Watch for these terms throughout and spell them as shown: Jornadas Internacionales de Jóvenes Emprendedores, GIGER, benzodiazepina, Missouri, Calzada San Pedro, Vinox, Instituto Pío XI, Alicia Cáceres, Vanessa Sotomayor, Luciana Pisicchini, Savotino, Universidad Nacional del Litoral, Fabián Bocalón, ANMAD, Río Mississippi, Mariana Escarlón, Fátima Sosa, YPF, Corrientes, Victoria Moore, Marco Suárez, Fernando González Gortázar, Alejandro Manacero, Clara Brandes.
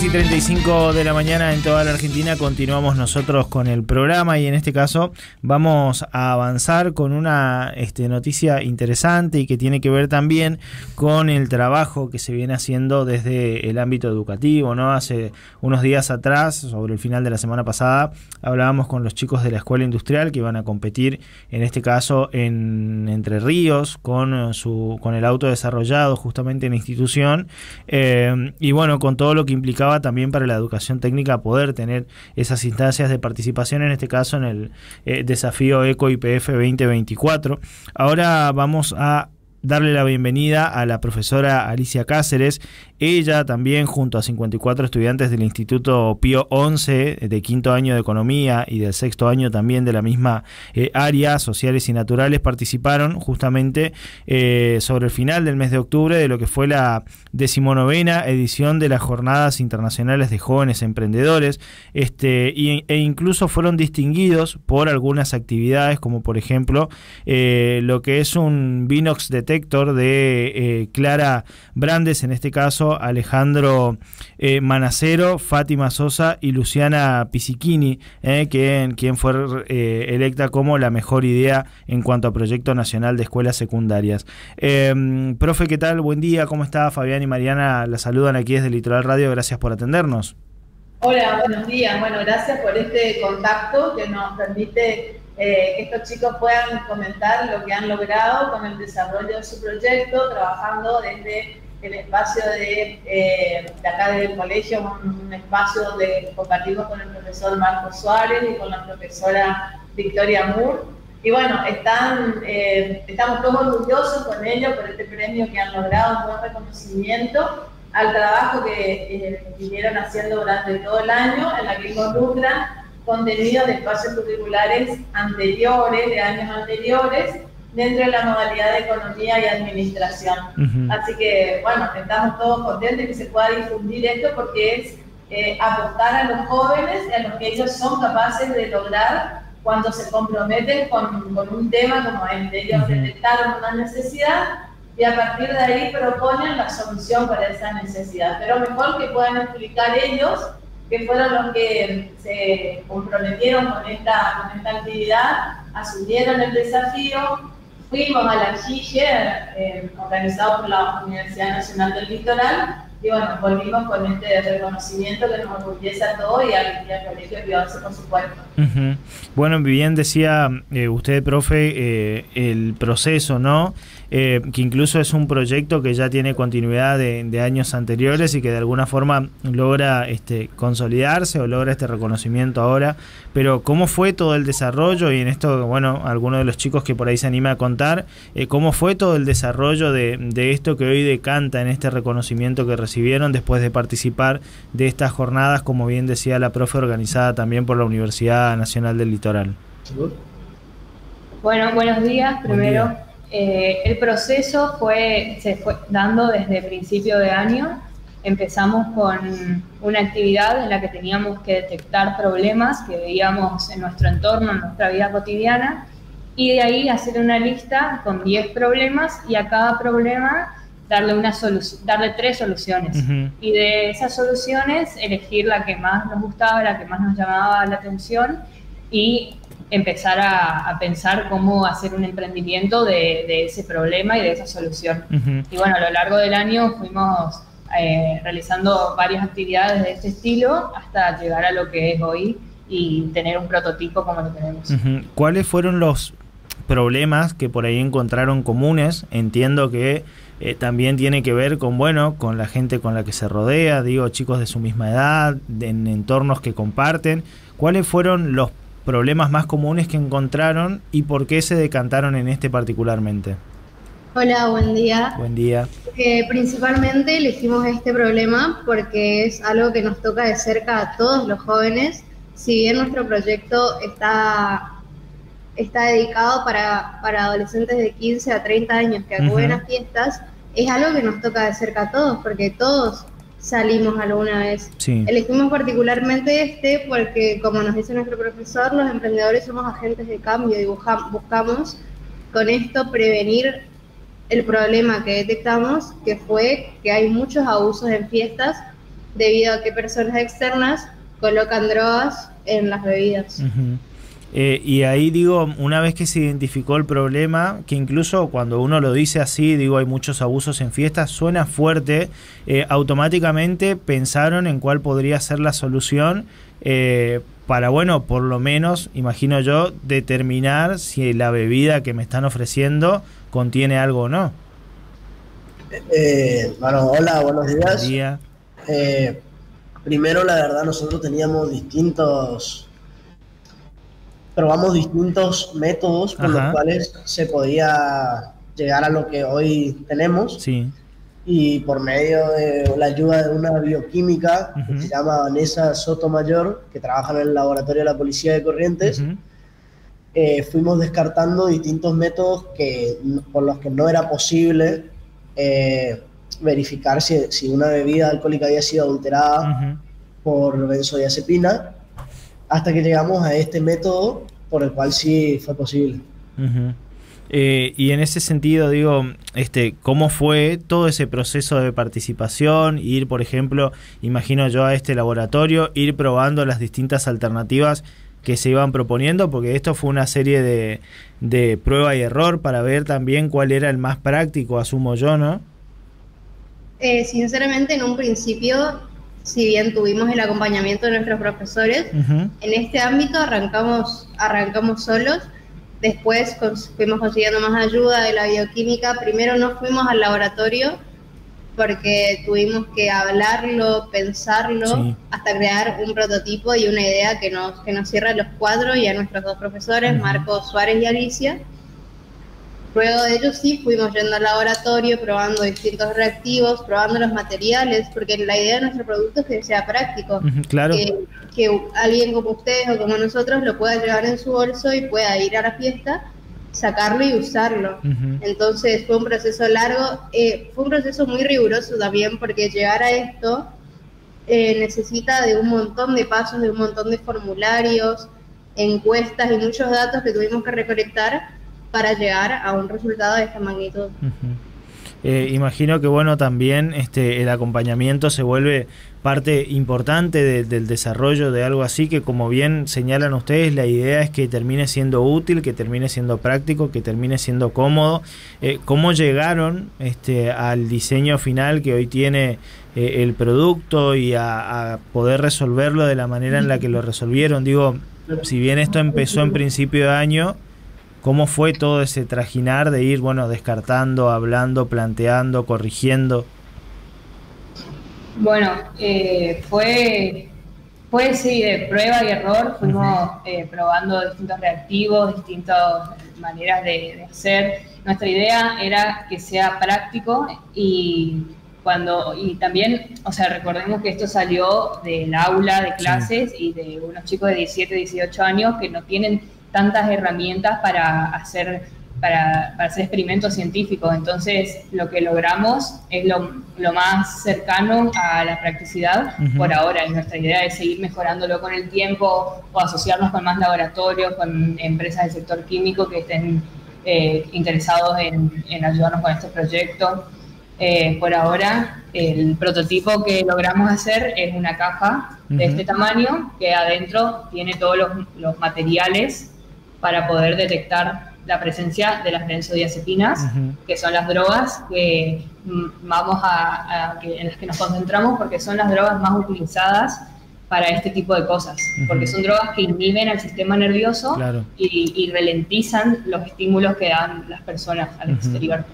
6:35 de la mañana en toda la Argentina. Continuamos nosotros con el programa y en este caso vamos a avanzar con una noticia interesante y que tiene que ver también con el trabajo que se viene haciendo desde el ámbito educativo, ¿no? Hace unos días atrás, sobre el final de la semana pasada, hablábamos con los chicos de la Escuela Industrial que iban a competir, en este caso en Entre Ríos, con el auto desarrollado justamente en la institución, y bueno, con todo lo que implica también para la educación técnica poder tener esas instancias de participación, en este caso en el desafío ECO YPF 2024. Ahora vamos a darle la bienvenida a la profesora Alicia Cáceres. Ella también, junto a 54 estudiantes del Instituto Pío XI, de quinto año de Economía y del sexto año también de la misma área, Sociales y Naturales, participaron justamente sobre el final del mes de octubre de lo que fue la 19ª edición de las Jornadas Internacionales de Jóvenes Emprendedores, e incluso fueron distinguidos por algunas actividades, como por ejemplo lo que es un Vinox Detector de Clara Brandes, en este caso Alejandro Manacero, Fátima Sosa y Luciana Pisicchini, quien fue electa como la mejor idea en cuanto a Proyecto Nacional de Escuelas Secundarias. Profe, ¿qué tal? Buen día, ¿cómo está? Fabián y Mariana la saludan aquí desde Litoral Radio, gracias por atendernos. Hola, buenos días. Bueno, gracias por este contacto que nos permite que estos chicos puedan comentar lo que han logrado con el desarrollo de su proyecto, trabajando desde el espacio de acá del colegio, un espacio donde compartimos con el profesor Marco Suárez y con la profesora Victoria Moore. Y bueno, estamos todos orgullosos con ellos por este premio que han logrado, un buen reconocimiento al trabajo que vinieron haciendo durante todo el año, en la que involucran contenidos de espacios curriculares anteriores, de años anteriores, dentro de la modalidad de economía y administración. Así que, bueno, estamos todos contentos de que se pueda difundir esto, porque es apostar a los jóvenes, a lo que ellos son capaces de lograr cuando se comprometen con un tema como este. Ellos detectaron una necesidad y a partir de ahí proponen la solución para esa necesidad. Pero mejor que puedan explicar ellos, que fueron los que se comprometieron con esta actividad, asumieron el desafío. Fuimos a la GIGER, organizado por la Universidad Nacional del Litoral, y bueno, volvimos con este reconocimiento que nos orgullece a todos y al colegio privado, por supuesto. Bueno, bien decía usted, profe, el proceso, ¿no? Que incluso es un proyecto que ya tiene continuidad de años anteriores y que de alguna forma logra consolidarse o logra este reconocimiento ahora. Pero ¿cómo fue todo el desarrollo? Y en esto, bueno, alguno de los chicos que por ahí se anima a contar, ¿cómo fue todo el desarrollo de esto que hoy decanta en este reconocimiento que recibieron después de participar de estas jornadas, como bien decía la profe, organizada también por la Universidad Nacional del Litoral? Bueno, buenos días. Primero, buen día. El proceso se fue dando desde principio de año. Empezamos con una actividad en la que teníamos que detectar problemas que veíamos en nuestro entorno, en nuestra vida cotidiana, y de ahí hacer una lista con 10 problemas y a cada problema darle 3 soluciones. Y de esas soluciones elegir la que más nos gustaba, la que más nos llamaba la atención, y empezar a pensar cómo hacer un emprendimiento de ese problema y de esa solución. Y bueno, a lo largo del año fuimos realizando varias actividades de este estilo hasta llegar a lo que es hoy y tener un prototipo como lo tenemos. ¿Cuáles fueron los problemas que por ahí encontraron comunes? Entiendo que también tiene que ver con, bueno, con la gente con la que se rodea, digo, chicos de su misma edad, en entornos que comparten. ¿Cuáles fueron los problemas más comunes que encontraron y por qué se decantaron en este particularmente? Hola, buen día. Buen día. Principalmente elegimos este problema porque es algo que nos toca de cerca a todos los jóvenes. Si bien nuestro proyecto está dedicado para adolescentes de 15 a 30 años que acuden a fiestas, es algo que nos toca de cerca a todos, porque todos salimos alguna vez. Sí. Elegimos particularmente este porque, como nos dice nuestro profesor, los emprendedores somos agentes de cambio y buscamos con esto prevenir el problema que detectamos, que fue que hay muchos abusos en fiestas debido a que personas externas colocan drogas en las bebidas. Uh-huh. Y ahí digo, una vez que se identificó el problema, que incluso cuando uno lo dice así, digo, hay muchos abusos en fiestas, suena fuerte, automáticamente pensaron en cuál podría ser la solución para, bueno, por lo menos, imagino yo, determinar si la bebida que me están ofreciendo contiene algo o no. Bueno, hola, buenos días. Buenos días. Primero, la verdad, nosotros teníamos probamos distintos métodos por los cuales se podía llegar a lo que hoy tenemos. Sí. Y por medio de la ayuda de una bioquímica que se llama Vanessa Sotomayor, que trabaja en el laboratorio de la Policía de Corrientes, fuimos descartando distintos métodos por los que no era posible verificar si una bebida alcohólica había sido adulterada por benzodiazepina, hasta que llegamos a este método por el cual sí fue posible. Y en ese sentido, digo, ¿cómo fue todo ese proceso de participación? Ir, por ejemplo, imagino yo, a este laboratorio, ir probando las distintas alternativas que se iban proponiendo, porque esto fue una serie de prueba y error para ver también cuál era el más práctico, asumo yo, ¿no? Sinceramente, en un principio, si bien tuvimos el acompañamiento de nuestros profesores, en este ámbito arrancamos solos. Después fuimos consiguiendo más ayuda de la bioquímica. Primero no fuimos al laboratorio porque tuvimos que hablarlo, pensarlo, hasta crear un prototipo y una idea que nos cierra a los cuatro y a nuestros dos profesores, Marco Suárez y Alicia. Luego de ello sí fuimos yendo al laboratorio, probando distintos reactivos, probando los materiales, porque la idea de nuestro producto es que sea práctico. Claro. Que alguien como ustedes o como nosotros lo pueda llevar en su bolso y pueda ir a la fiesta, sacarlo y usarlo. Entonces fue un proceso largo, fue un proceso muy riguroso también, porque llegar a esto necesita de un montón de pasos, de un montón de formularios, encuestas y muchos datos que tuvimos que recolectar para llegar a un resultado de esta magnitud. Imagino que, bueno, también el acompañamiento se vuelve parte importante del desarrollo de algo así, que como bien señalan ustedes, la idea es que termine siendo útil, que termine siendo práctico, que termine siendo cómodo. ¿Cómo llegaron al diseño final que hoy tiene el producto y a poder resolverlo de la manera en la que lo resolvieron? Digo, si bien esto empezó en principio de año, ¿cómo fue todo ese trajinar de ir, bueno, descartando, hablando, planteando, corrigiendo? Bueno, fue sí, de prueba y error. Fuimos probando distintos reactivos, distintas maneras de hacer. Nuestra idea era que sea práctico y también, o sea, recordemos que esto salió del aula de clases y de unos chicos de 17, 18 años que no tienen tantas herramientas para hacer experimentos científicos. Entonces, lo que logramos es lo más cercano a la practicidad por ahora, y nuestra idea es seguir mejorándolo con el tiempo o asociarnos con más laboratorios, con empresas del sector químico que estén interesados en ayudarnos con este proyecto. Por ahora, el prototipo que logramos hacer es una caja de este tamaño que adentro tiene todos los materiales para poder detectar la presencia de las benzodiazepinas, que son las drogas que en las que nos concentramos, porque son las drogas más utilizadas para este tipo de cosas, porque son drogas que inhiben al sistema nervioso y ralentizan los estímulos que dan las personas al exterior.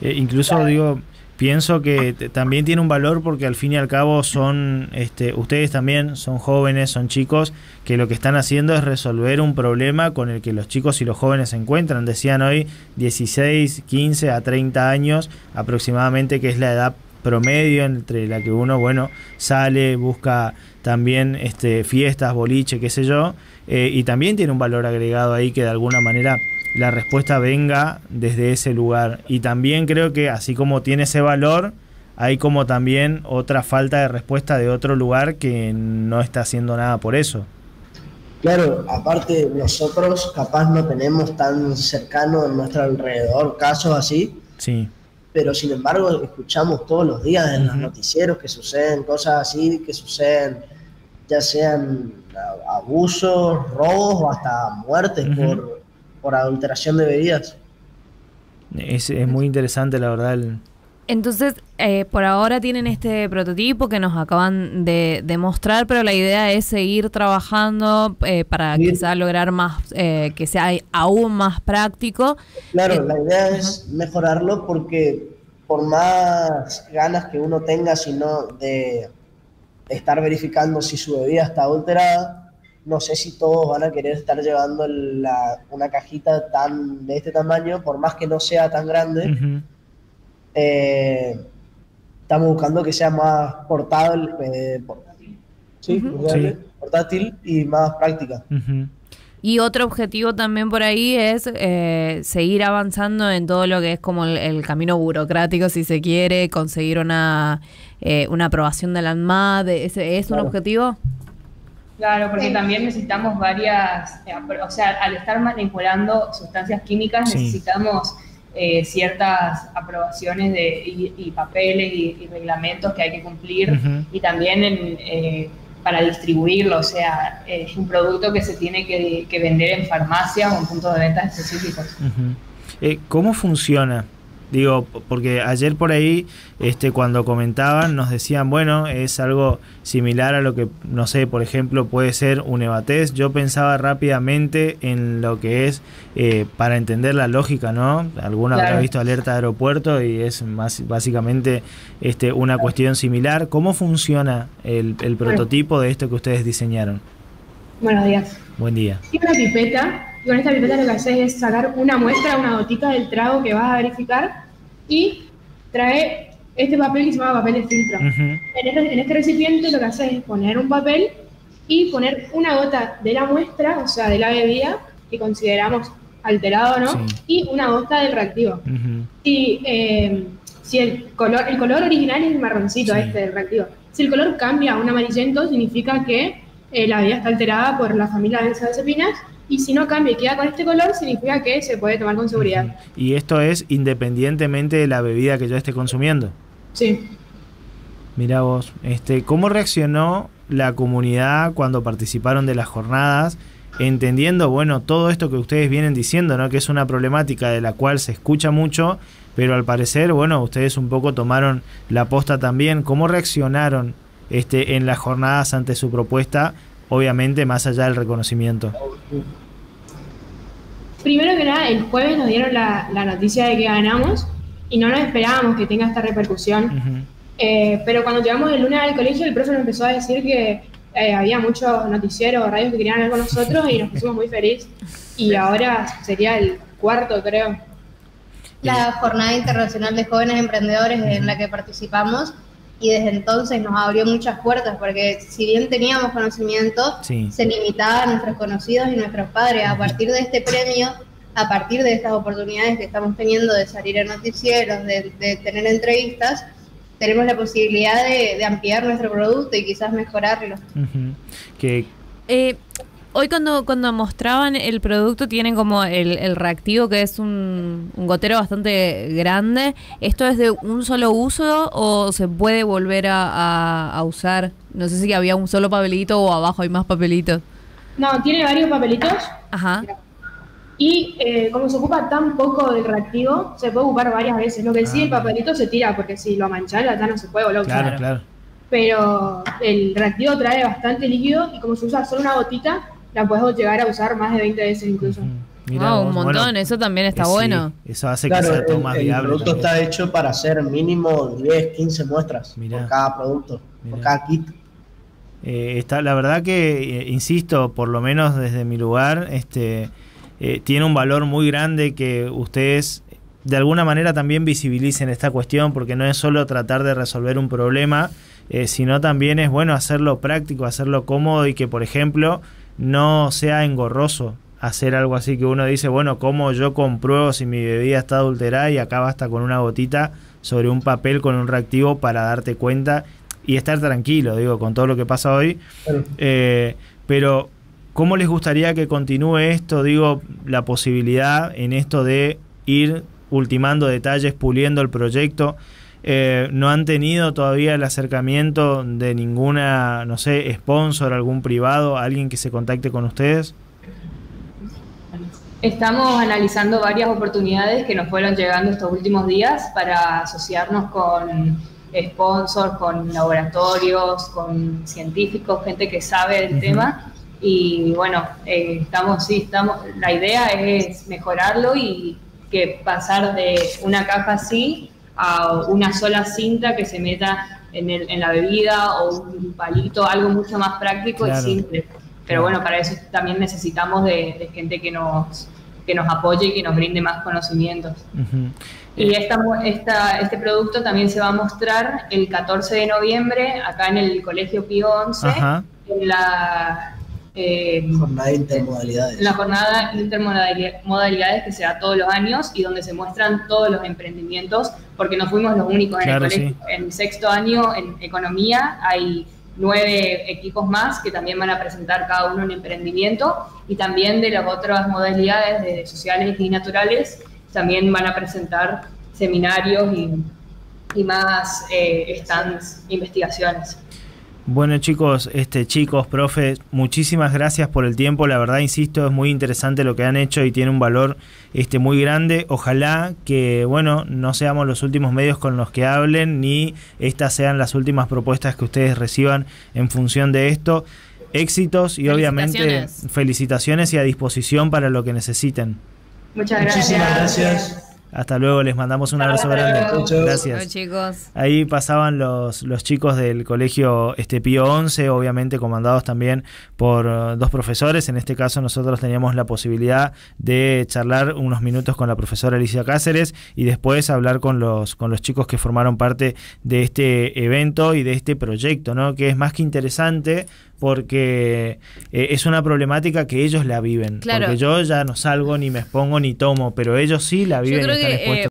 Incluso digo, pienso que también tiene un valor, porque al fin y al cabo son ustedes también son jóvenes, son chicos que lo que están haciendo es resolver un problema con el que los chicos y los jóvenes se encuentran. Decían hoy 16, 15 a 30 años aproximadamente, que es la edad promedio entre la que uno, bueno, sale, busca también fiestas, boliche, qué sé yo, y también tiene un valor agregado ahí que de alguna manera la respuesta venga desde ese lugar. Y también creo que así como tiene ese valor, hay como también otra falta de respuesta de otro lugar que no está haciendo nada por eso. Claro, aparte nosotros capaz no tenemos tan cercano en nuestro alrededor casos así. Sí. pero sin embargo escuchamos todos los días en los noticieros que suceden cosas así, que suceden ya sean abusos, robos o hasta muertes por adulteración de bebidas. Es muy interesante, la verdad. Entonces, por ahora tienen este prototipo que nos acaban de mostrar, pero la idea es seguir trabajando para quizás lograr más, que sea aún más práctico. Claro, la idea es mejorarlo, porque por más ganas que uno tenga, sino de estar verificando si su bebida está adulterada, no sé si todos van a querer estar llevando una cajita de este tamaño, por más que no sea tan grande. Estamos buscando que sea más portable, portátil y más práctica. Y otro objetivo también por ahí es seguir avanzando en todo lo que es como el camino burocrático, si se quiere, conseguir una aprobación de la ANMAD. ¿Es un objetivo? Claro, porque también necesitamos varias, o sea, al estar manipulando sustancias químicas necesitamos ciertas aprobaciones y papeles y reglamentos que hay que cumplir, y también para distribuirlo, o sea, es un producto que se tiene que vender en farmacias o en puntos de ventas específicos. ¿Cómo funciona? Digo, porque ayer por ahí, cuando comentaban, nos decían, bueno, es algo similar a lo que, no sé, por ejemplo, puede ser un EVATES. Yo pensaba rápidamente en lo que es, para entender la lógica, ¿no? Alguno habrá visto Alerta de Aeropuerto y es más básicamente una cuestión similar. ¿Cómo funciona el prototipo de esto que ustedes diseñaron? Buenos días. Buen día. Y una pipeta. Y con esta pipeta lo que haces es sacar una muestra, una gotita del trago que vas a verificar, y trae este papel que se llama papel de filtro. En este recipiente lo que haces es poner un papel y poner una gota de la muestra, o sea, de la bebida, que consideramos alterado, ¿no? Y una gota del reactivo. Y si el color original es el marroncito, este del reactivo. Si el color cambia a un amarillento, significa que la bebida está alterada por la familia de benzodiazepinas. Y si no cambia y queda con este color, significa que se puede tomar con seguridad. ¿Y esto es independientemente de la bebida que yo esté consumiendo? Sí. Mirá vos, ¿cómo reaccionó la comunidad cuando participaron de las jornadas? Entendiendo, bueno, todo esto que ustedes vienen diciendo, ¿no? Que es una problemática de la cual se escucha mucho, pero al parecer, bueno, ustedes un poco tomaron la posta también. ¿Cómo reaccionaron en las jornadas ante su propuesta? Obviamente, más allá del reconocimiento. Primero que nada, el jueves nos dieron la noticia de que ganamos y no nos esperábamos que tenga esta repercusión. Pero cuando llegamos el lunes al colegio, el profe nos empezó a decir que había muchos noticieros, radios que querían hablar con nosotros, y nos pusimos muy felices. Y ahora sería el cuarto, creo. La Jornada Internacional de Jóvenes Emprendedores en la que participamos, y desde entonces nos abrió muchas puertas, porque si bien teníamos conocimiento, se limitaba a nuestros conocidos y nuestros padres. A partir de este premio, a partir de estas oportunidades que estamos teniendo de salir a noticieros, de tener entrevistas, tenemos la posibilidad de ampliar nuestro producto y quizás mejorarlo. Hoy cuando mostraban el producto, tienen como el reactivo, que es un gotero bastante grande. ¿Esto es de un solo uso o se puede volver a usar? No sé si había un solo papelito o abajo hay más papelitos. No, tiene varios papelitos. Y como se ocupa tan poco del reactivo, se puede ocupar varias veces. Lo que sí, el papelito se tira, porque si lo manchas ya no se puede volver a usar. Claro. Pero el reactivo trae bastante líquido, y como se usa solo una gotita, la puedes llegar a usar más de 20 veces incluso. Mira, un montón, bueno, eso también está bueno. Eso hace que sea todo más viable. El producto también está hecho para hacer mínimo 10, 15 muestras por cada producto, por cada kit. La verdad que, insisto, por lo menos desde mi lugar, tiene un valor muy grande que ustedes de alguna manera también visibilicen esta cuestión, porque no es solo tratar de resolver un problema, sino también es bueno hacerlo práctico, hacerlo cómodo, y que, por ejemplo, no sea engorroso hacer algo así, que uno dice, bueno, ¿cómo yo compruebo si mi bebida está adulterada? Y acá basta con una gotita sobre un papel con un reactivo para darte cuenta y estar tranquilo, digo, con todo lo que pasa hoy. Pero ¿cómo les gustaría que continúe esto? Digo, la posibilidad en esto de ir ultimando detalles, puliendo el proyecto. No han tenido todavía el acercamiento de ninguna, no sé, sponsor, algún privado, alguien que se contacte con ustedes. Estamos analizando varias oportunidades que nos fueron llegando estos últimos días para asociarnos con sponsors, con laboratorios, con científicos, gente que sabe del tema. Y bueno, la idea es mejorarlo y que pasar de una caja así a una sola cinta que se meta en la bebida o un palito, algo mucho más práctico y simple. Pero bueno, para eso también necesitamos de gente que nos apoye y que nos brinde más conocimientos. Y este producto también se va a mostrar el 14 de noviembre acá en el Colegio Pío XI, en la jornada de intermodalidades. La jornada de intermodalidades que se da todos los años y donde se muestran todos los emprendimientos, porque no fuimos los únicos en el colegio. Sí. En sexto año en economía hay 9 equipos más que también van a presentar cada uno un emprendimiento, y también de las otras modalidades de sociales y naturales también van a presentar seminarios y más stands, investigaciones. Bueno, chicos, profes, muchísimas gracias por el tiempo. La verdad, insisto, es muy interesante lo que han hecho y tiene un valor muy grande. Ojalá que, bueno, no seamos los últimos medios con los que hablen, ni estas sean las últimas propuestas que ustedes reciban en función de esto. Éxitos y obviamente felicitaciones y a disposición para lo que necesiten. Muchas gracias. Muchísimas gracias. Hasta luego, les mandamos un abrazo grande. Gracias. Chicos. Ahí pasaban los chicos del colegio Pío XI, obviamente comandados también por dos profesores. En este caso nosotros teníamos la posibilidad de charlar unos minutos con la profesora Alicia Cáceres y después hablar con los chicos que formaron parte de este evento y de este proyecto, ¿no? Que es más que interesante, porque es una problemática que ellos la viven. Claro. Porque yo ya no salgo, ni me expongo, ni tomo, pero ellos sí la viven.